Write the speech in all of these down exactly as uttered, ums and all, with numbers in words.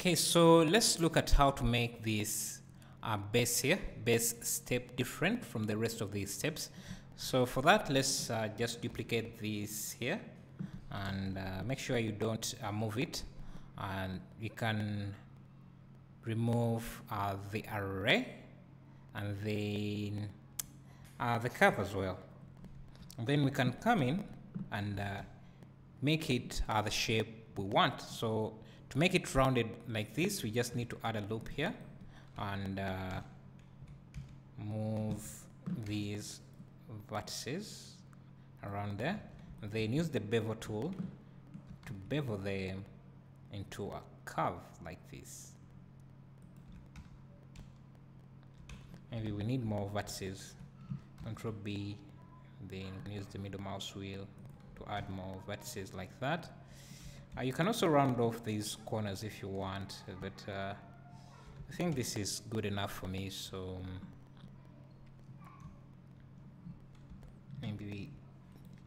Okay, so let's look at how to make this uh, base here, base step, different from the rest of these steps. So for that, let's uh, just duplicate this here and uh, make sure you don't uh, move it, and you can remove uh, the array and then uh, the curve as well. And then we can come in and uh, make it uh, the shape we want. So to make it rounded like this, we just need to add a loop here and uh, move these vertices around there, and then use the bevel tool to bevel them into a curve like this. Maybe we need more vertices. Control B, then use the middle mouse wheel to add more vertices like that. Uh, you can also round off these corners if you want, but uh, I think this is good enough for me, so maybe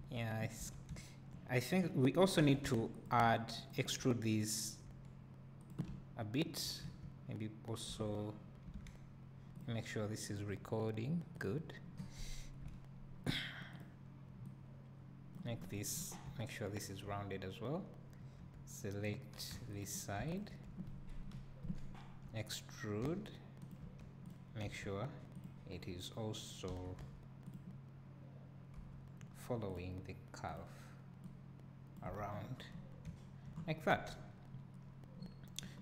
we, yeah, I, I think we also need to add, extrude these a bit, maybe also make sure this is recording, good. Make this, make sure this is rounded as well. Select this side, extrude, make sure it is also following the curve around like that.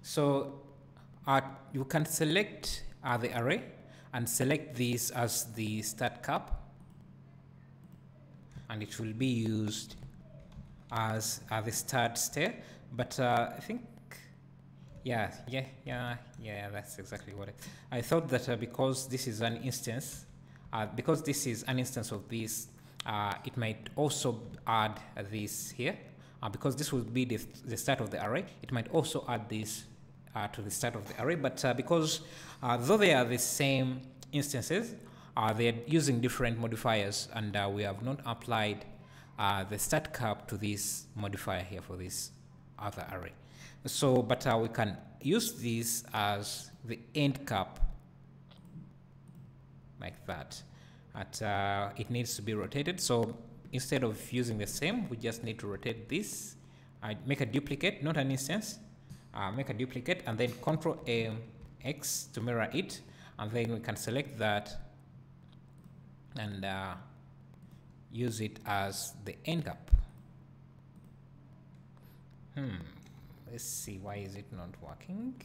So uh, you can select uh, the array and select this as the start cap, and it will be used as uh, the start stair. But uh, I think, yeah, yeah, yeah, yeah, that's exactly what it, I thought that uh, because this is an instance, uh, because this is an instance of this, uh, it might also add uh, this here, uh, because this will be the, the start of the array, it might also add this uh, to the start of the array, but uh, because uh, though they are the same instances, uh, they're using different modifiers, and uh, we have not applied Uh, the start cap to this modifier here for this other array. So, but uh, we can use this as the end cap like that. At, uh, it needs to be rotated. So instead of using the same, we just need to rotate this. I make a duplicate, not an instance. Uh, make a duplicate and then Control A X to mirror it, and then we can select that and Uh, use it as the end cap. Hmm, let's see, why is it not working?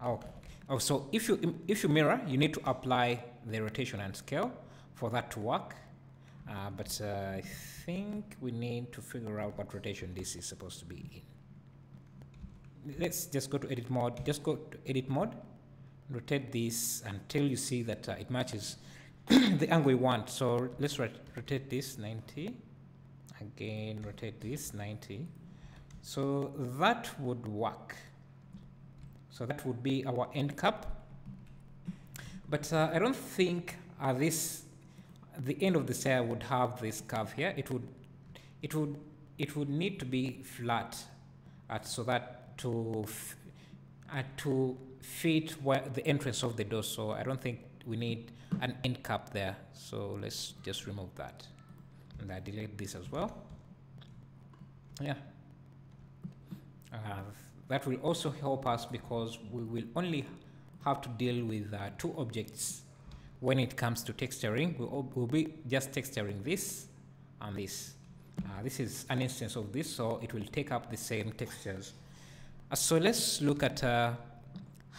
Oh, oh, so if you if you mirror, you need to apply the rotation and scale for that to work. Uh, but uh, I think we need to figure out what rotation this is supposed to be in. Let's just go to edit mode. Just go to edit mode. Rotate this until you see that uh, it matches the angle we want. So let's rot rotate this ninety, again rotate this ninety. So that would work. So that would be our end cap. But uh, I don't think uh, this the end of the stair would have this curve here. It would it would it would need to be flat, at, so that to f uh, to fit where the entrance of the door, so I don't think we need an end cap there. So let's just remove that, and I delete this as well. Yeah, uh, that will also help us because we will only have to deal with uh, two objects when it comes to texturing. We'll, we'll be just texturing this and this. Uh, this is an instance of this, so it will take up the same textures. Uh, so let's look at Uh,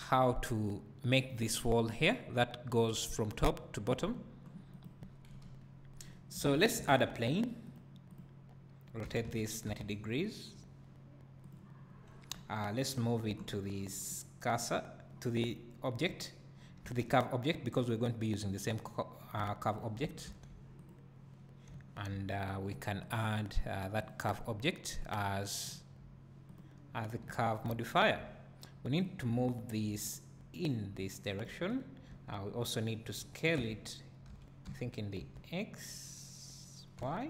how to make this wall here that goes from top to bottom. So let's add a plane, rotate this ninety degrees. Uh, let's move it to this cursor, to the object, to the curve object, because we're going to be using the same uh, curve object. And uh, we can add uh, that curve object as uh, the curve modifier. We need to move this in this direction. Uh, we also need to scale it, I think, in the X, Y,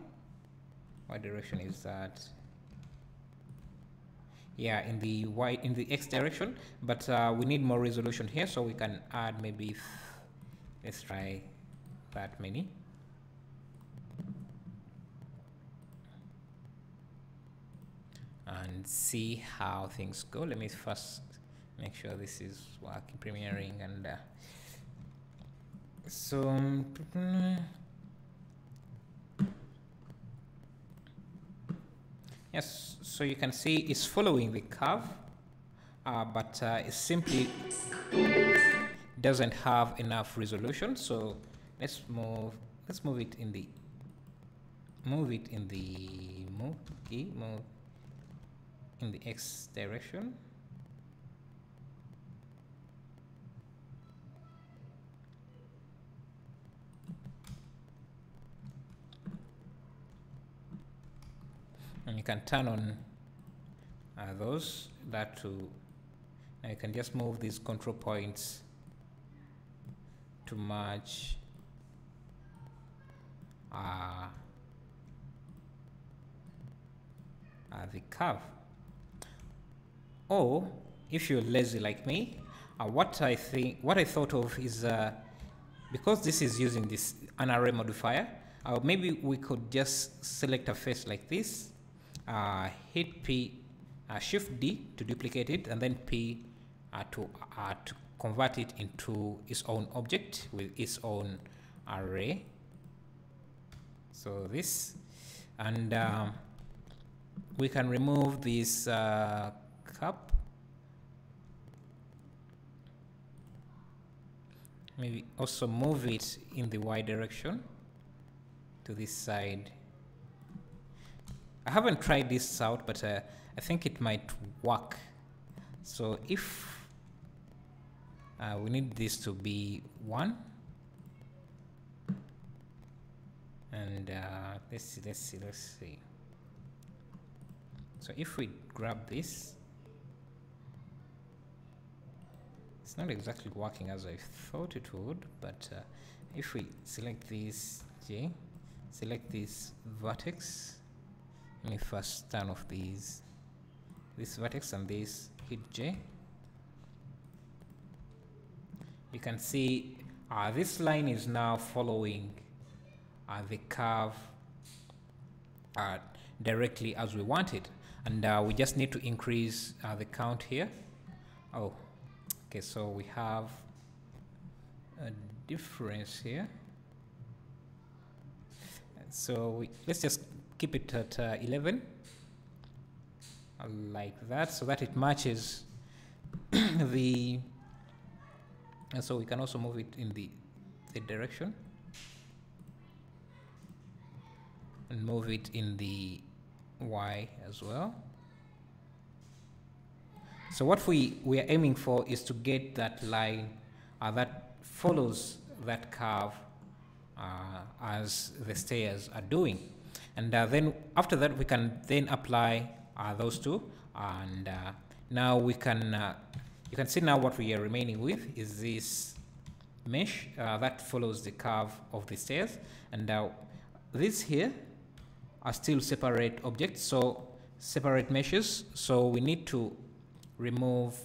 What direction is that? Yeah, in the y in the x direction, but uh, we need more resolution here, so we can add maybe, let's try that many. And see how things go. Let me first make sure this is working, premiering, and uh, so yes. So you can see it's following the curve, uh, but uh, it simply doesn't have enough resolution. So let's move. Let's move it in the move it in the move key move. in the x direction. And you can turn on uh, those that to now you can just move these control points to match uh, uh, the curve. Or if you're lazy like me, uh, what I think, what I thought of is uh, because this is using this an array modifier, uh, maybe we could just select a face like this, uh, hit P, uh, Shift D to duplicate it, and then P uh, to uh, to convert it into its own object with its own array. So this, and um, we can remove this. Uh, Up, maybe also move it in the y direction to this side. I haven't tried this out, but uh, I think it might work. So if uh, we need this to be one, and uh, let's see, let's see, let's see. So if we grab this. It's not exactly working as I thought it would, but uh, if we select this J, select this vertex, let me first turn off these, this vertex and this, hit J. You can see uh, this line is now following uh, the curve uh, directly as we want it, and uh, we just need to increase uh, the count here. Oh. Okay, so we have a difference here. So we, let's just keep it at uh, eleven, like that, so that it matches the. And so we can also move it in the the direction, and move it in the y as well. So what we, we are aiming for is to get that line uh, that follows that curve uh, as the stairs are doing. And uh, then after that, we can then apply uh, those two. And uh, now we can, uh, you can see now what we are remaining with is this mesh uh, that follows the curve of the stairs. And uh, these here are still separate objects, so separate meshes. So we need to remove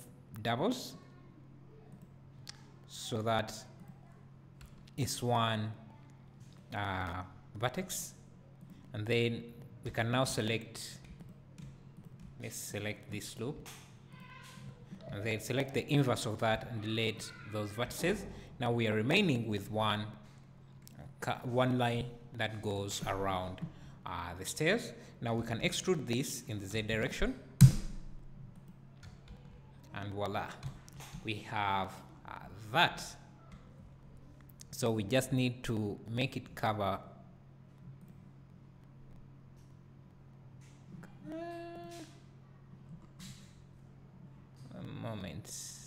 doubles so that it's one uh, vertex, and then we can now select, let's select this loop, and then select the inverse of that and delete those vertices. Now we are remaining with one one line that goes around uh, the stairs. Now we can extrude this in the z direction. And voila, we have uh, that. So we just need to make it cover. A moment.